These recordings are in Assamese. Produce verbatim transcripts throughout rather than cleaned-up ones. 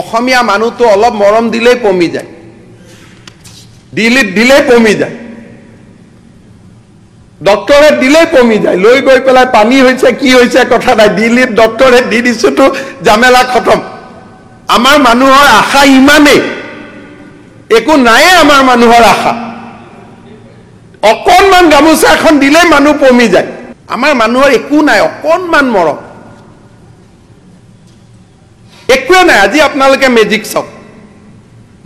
অসমীয়া মানুহটো অলপ মৰম দিলেই কমি যায়, ডিলিট দিলেই কমি যায়, ডক্টৰে দিলে কমি যায়, লৈ গৈ পেলাই পানী হৈছে কি হৈছে কথা নাই, দিলিট ডক্টৰে দি দিছো তো জামেলা খতম। আমাৰ মানুহৰ আশা ইমানেই, একো নায়ে আমাৰ মানুহৰ আশা, অকণমান গামোচা এখন দিলেই মানুহ কমি যায়। আমাৰ মানুহৰ একো নাই, অকণমান মৰম, একোৱে নাই। আজি আপোনালোকে মেজিক চাওক,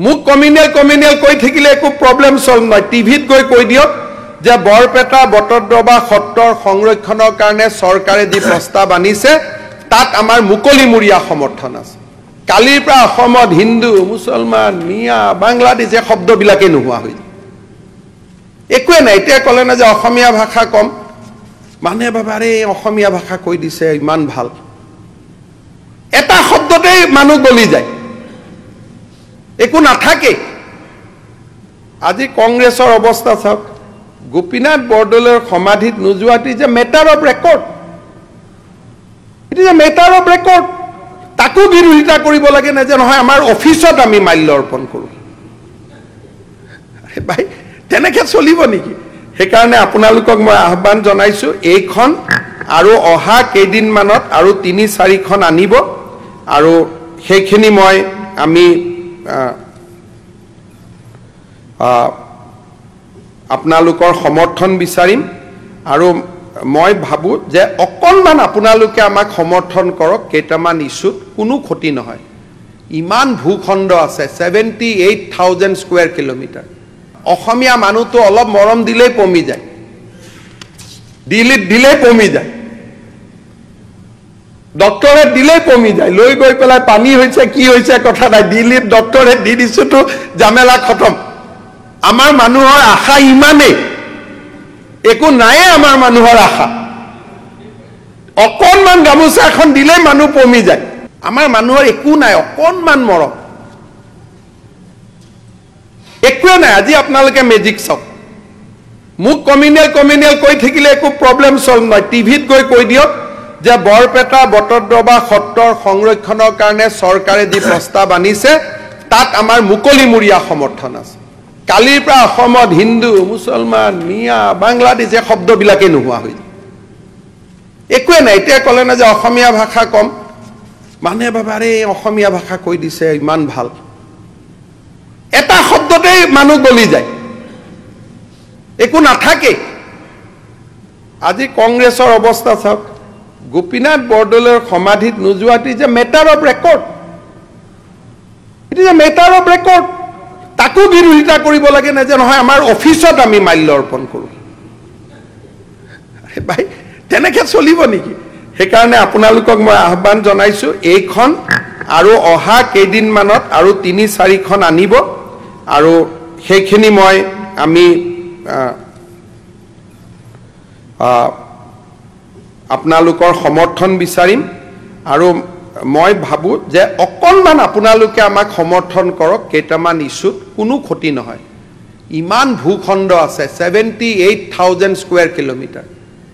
মোক কমিউনেল কমিউনেল কৈ থাকিলে একো প্ৰব্লেম চল্ভ নহয়। টিভিত গৈ কৈ দিয়ক যে বৰপেটা বটদ্ৰৱা সত্ৰৰ সংৰক্ষণৰ কাৰণে চৰকাৰে যি প্ৰস্তাৱ আনিছে তাত আমাৰ মুকলিমূৰীয়া সমৰ্থন আছে। কালিৰ পৰা অসমত হিন্দু, মুছলমান, মিয়া, বাংলাদেশ এই শব্দবিলাকেই নোহোৱা হৈ যায়, একোৱে নাই। এতিয়া ক'লে না যে অসমীয়া ভাষা কম, মানে বাবাৰে অসমীয়া ভাষা কৈ দিছে ইমান ভাল, এটা শব্দতেই মানুহ গলি যায়, একো নাথাকে। আজি কংগ্ৰেছৰ অৱস্থা চাওক, গোপীনাথ বৰদলৈৰ সমাধিত নোযোৱাটো is a matter of record, it is a matter of record. তাকো বিৰোধিতা কৰিব লাগে নে যে নহয় আমাৰ অফিচত আমি মাল্য অৰ্পণ কৰোঁ। ভাই, তেনেকৈ চলিব নেকি? সেইকাৰণে আপোনালোকক মই আহ্বান জনাইছোঁ, এইখন আৰু অহা কেইদিনমানত আৰু তিনি চাৰিখন আনিব, আৰু সেইখিনি মই আমি আপোনালোকৰ সমৰ্থন বিচাৰিম। আৰু মই ভাবোঁ যে অকণমান আপোনালোকে আমাক সমৰ্থন কৰক, কেইটামান ইছ্যুত কোনো ক্ষতি নহয়। ইমান ভূখণ্ড আছে, seventy eight thousand square kilometre. অসমীয়া মানুহটো অলপ মৰম দিলেই কমি যায়, ডিলিট দিলেই কমি যায়, ডক্টৰে দিলেই কমি যায়, লৈ গৈ পেলাই পানী হৈছে কি হৈছে কথা নাই, ডিলিট ডক্টৰে দি দিছো তো জামেলা খতম। আমাৰ মানুহৰ আশা ইমানেই, একো নায়ে আমাৰ মানুহৰ আশা, অকণমান গামোচা এখন দিলেই মানুহ কমি যায়। আমাৰ মানুহৰ একো নাই, অকণমান মৰম, একোৱে নাই। আজি আপোনালোকে মেজিক চাওক, মোক কমিউনেল কমিউনেল কৈ থাকিলে একো প্ৰব্লেম চল্ভ নহয়। টিভিত গৈ কৈ দিয়ক যে বৰপেটা বটদ্ৰৱা সত্ৰৰ সংৰক্ষণৰ কাৰণে চৰকাৰে যি প্ৰস্তাৱ আনিছে তাত আমাৰ মুকলিমূৰীয়া সমৰ্থন আছে। কালিৰ পৰা অসমত হিন্দু, মুছলমান, মিয়া, বাংলাদেশ এই শব্দবিলাকেই নোহোৱা হৈ যায়, একোৱে নাই। এতিয়া ক'লে না যে অসমীয়া ভাষা কম, মানে বাবাৰে অসমীয়া ভাষা কৈ দিছে ইমান ভাল, এটা শব্দতেই মানুহ গলি যায়, একো নাথাকে। আজি কংগ্ৰেছৰ অৱস্থা চাওক, গোপীনাথ বৰদলৈৰ সমাধিত নোযোৱাটো is a matter of record, it is a matter of record. তাকো বিৰোধিতা কৰিব লাগে নে যে নহয় আমাৰ অফিচত আমি মাল্য অৰ্পণ কৰোঁ। ভাই, তেনেকৈ চলিব নেকি? সেইকাৰণে আপোনালোকক মই আহ্বান জনাইছোঁ, এইখন আৰু অহা কেইদিনমানত আৰু তিনি চাৰিখন আনিব, আৰু সেইখিনি মই আমি আপোনালোকৰ সমৰ্থন বিচাৰিম। আৰু মই ভাবোঁ যে অকণমান আপোনালোকে আমাক সমৰ্থন কৰক, কেইটামান ইছ্যুত কোনো ক্ষতি নহয়। ইমান ভূখণ্ড আছে, seventy eight thousand square kilometre.